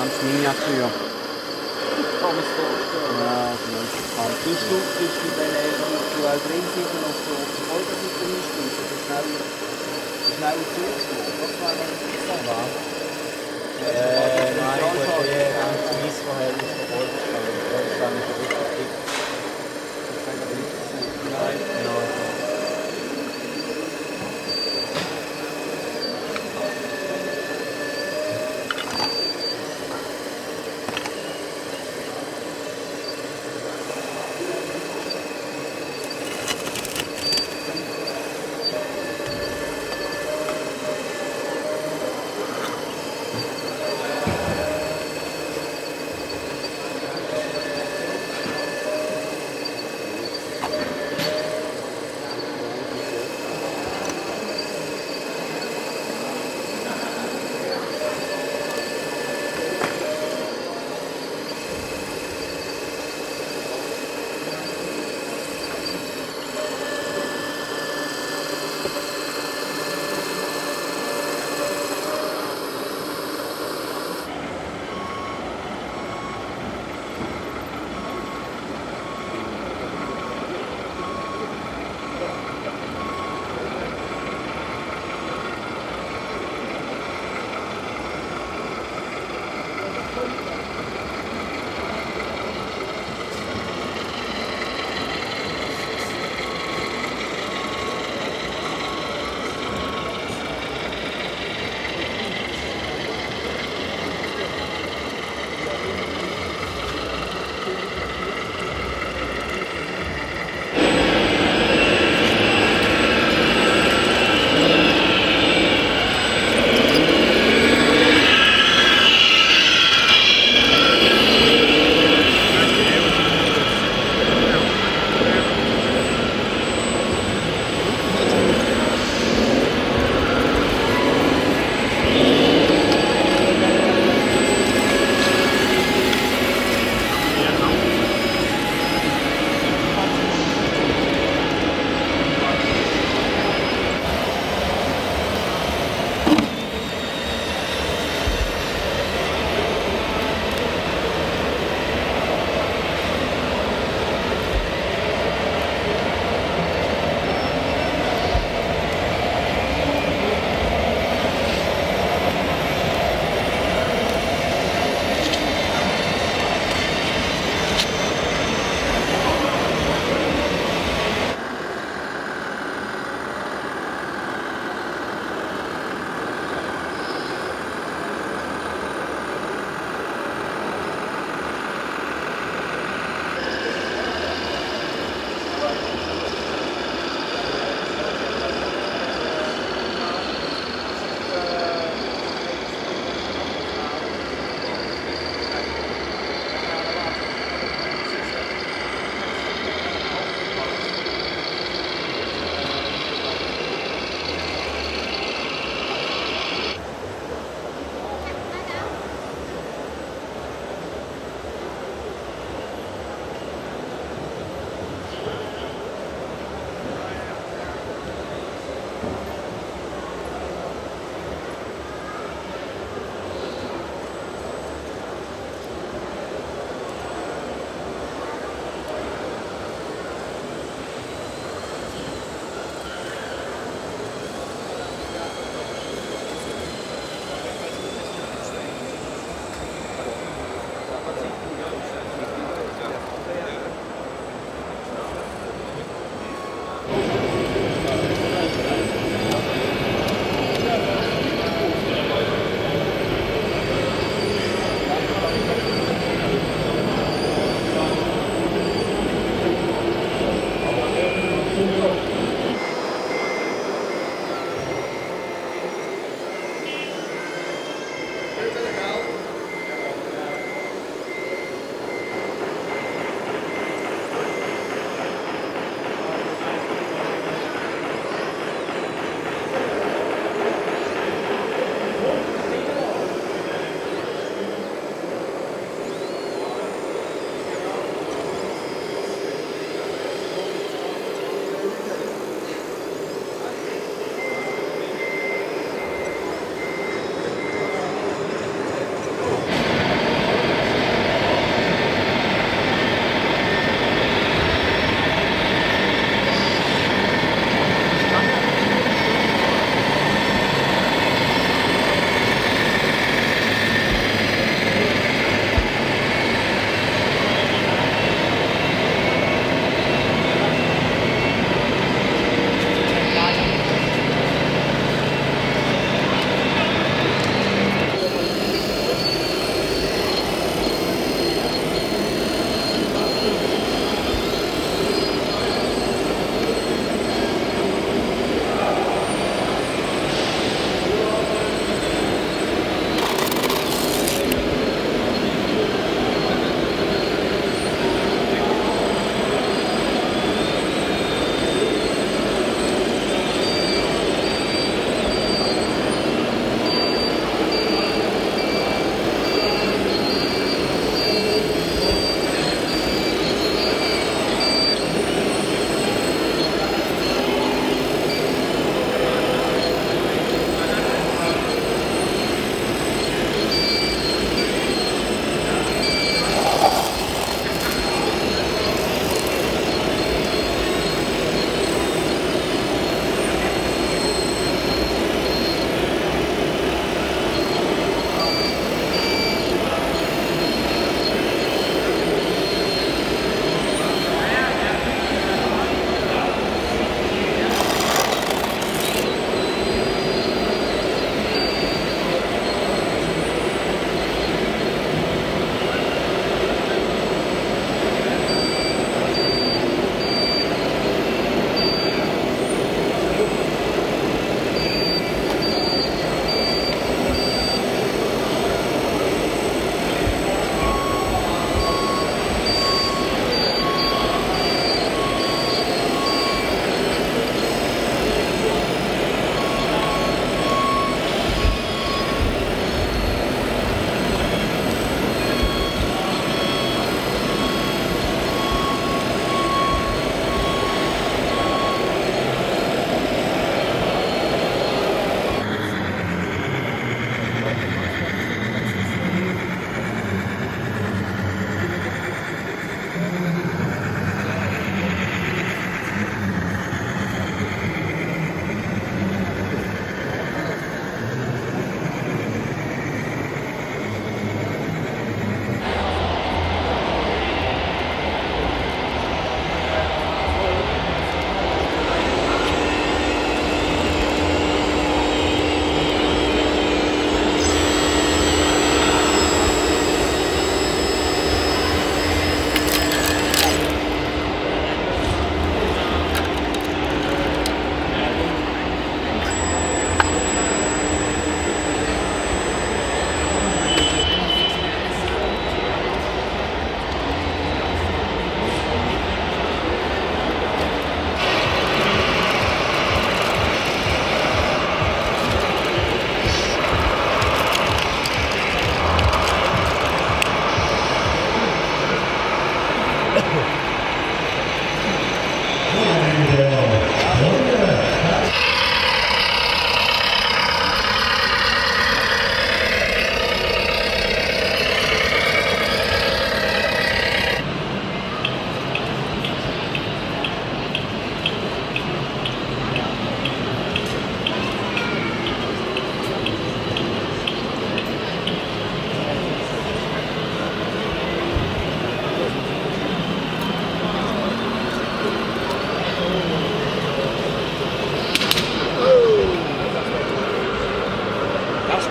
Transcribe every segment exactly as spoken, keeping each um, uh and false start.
ganz Miniatur. Ich kann es vorstellen. Ja, das ist spannend. Du stufst mit den Eltern aktuell drin sitzen und auf so offenen Holzseite einstufst, das ist schnell, schnell zugeschlagen. Das wäre ganz interessant. Äh, nein, ich wollte eher ein Missverhältnis von Holzstellen. Das ist eigentlich richtig dick. Das kann ja nicht sein. Nein, nein.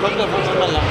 kommt davon schon mal lang.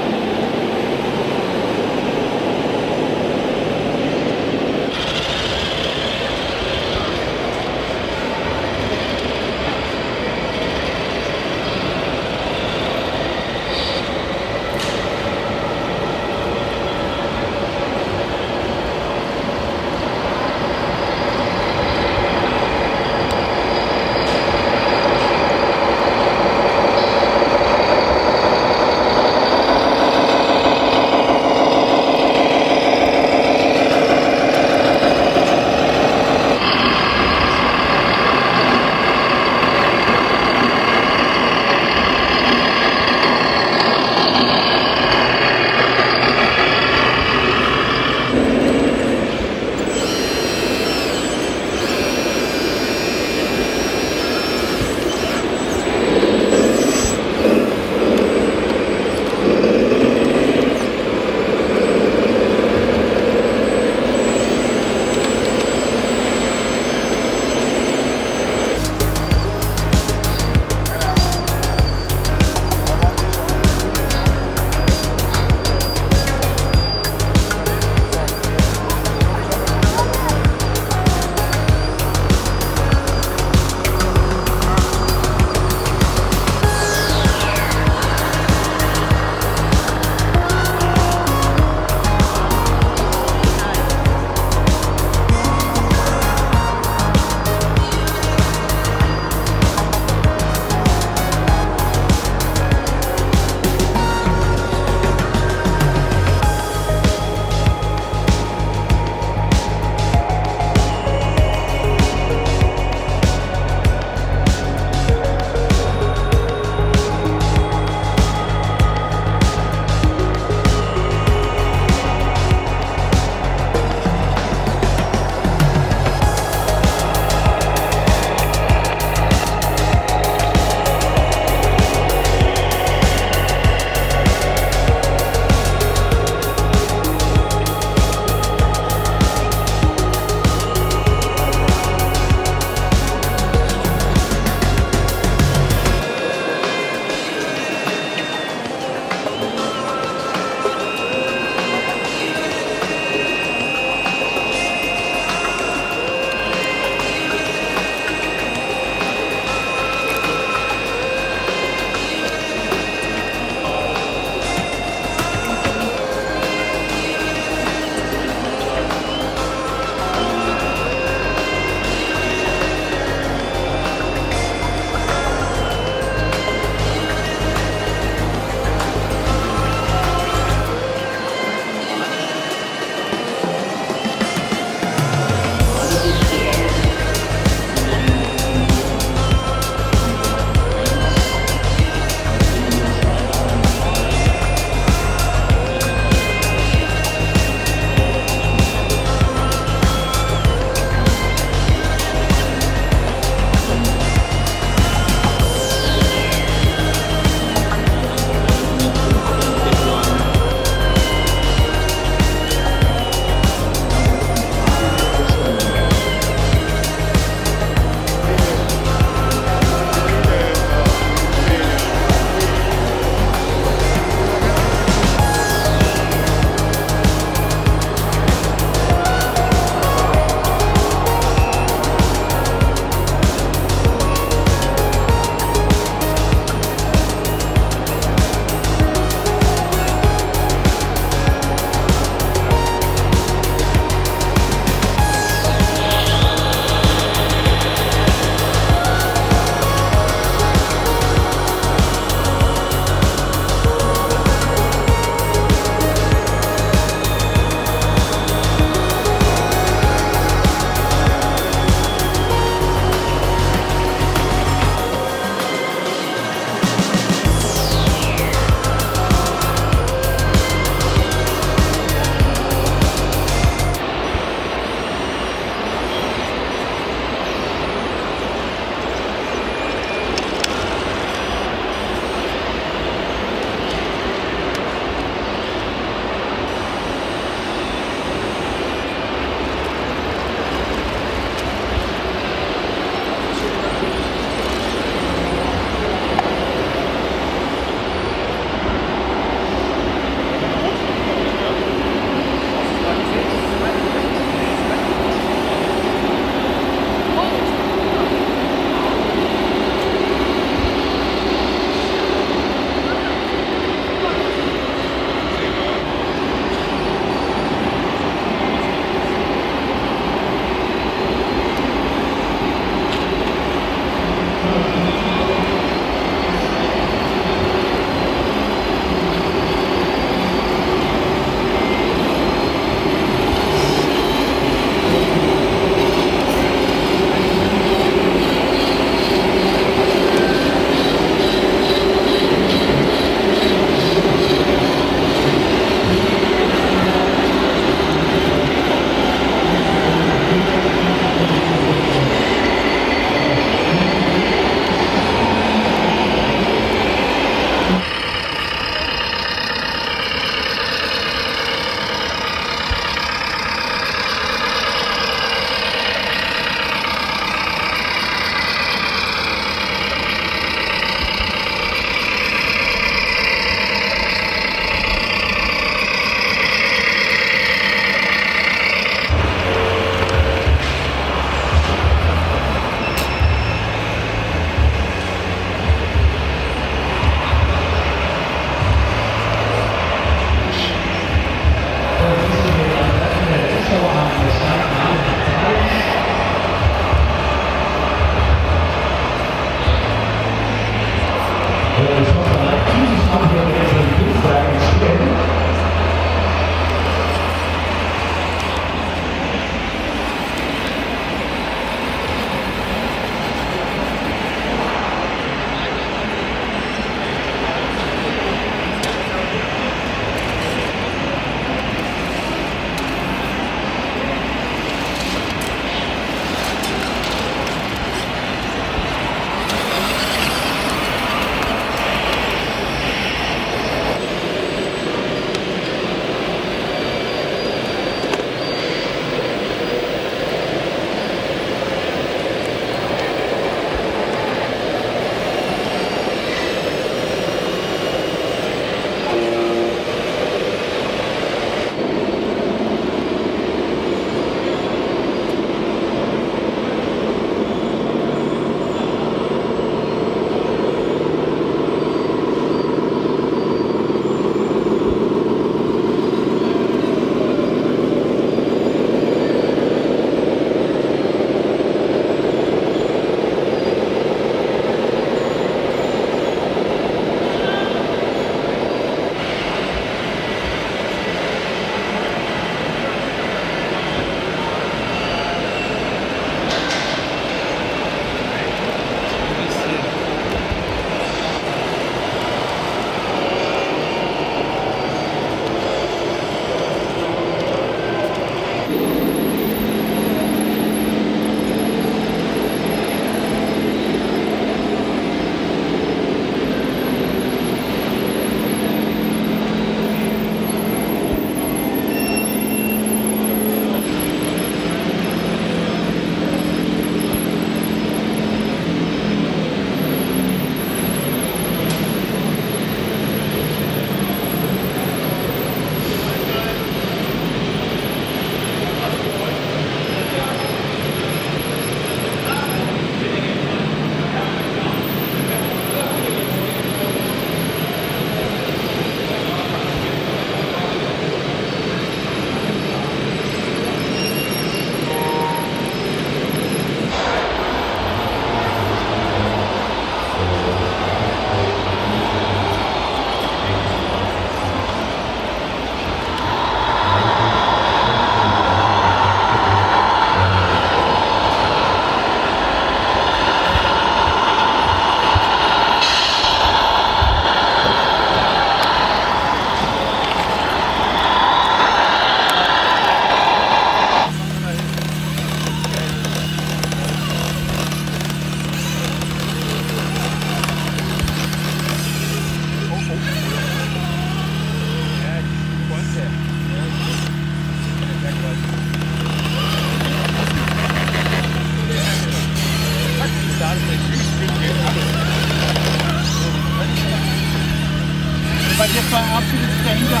bei dir zwei absolut dahinter an.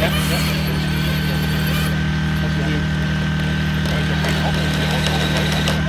Ja, ja. Okay.